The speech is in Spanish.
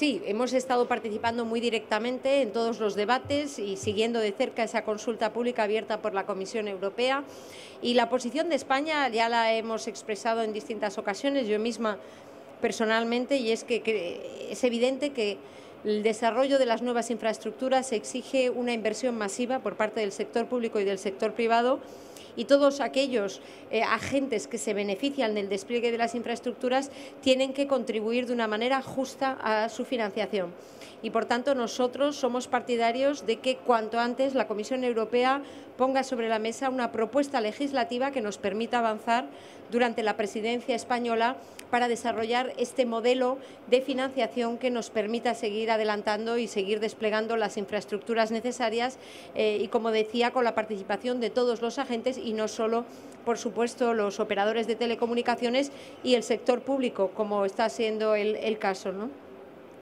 Sí, hemos estado participando muy directamente en todos los debates y siguiendo de cerca esa consulta pública abierta por la Comisión Europea, y la posición de España ya la hemos expresado en distintas ocasiones, yo misma personalmente, y es que es evidente que el desarrollo de las nuevas infraestructuras exige una inversión masiva por parte del sector público y del sector privado, y todos aquellos agentes que se benefician del despliegue de las infraestructuras tienen que contribuir de una manera justa a su financiación. Y, por tanto, nosotros somos partidarios de que cuanto antes la Comisión Europea ponga sobre la mesa una propuesta legislativa que nos permita avanzar durante la presidencia española para desarrollar este modelo de financiación que nos permita seguir adelantando y seguir desplegando las infraestructuras necesarias y, como decía, con la participación de todos los agentes y no solo, por supuesto, los operadores de telecomunicaciones y el sector público, como está siendo el caso, ¿no?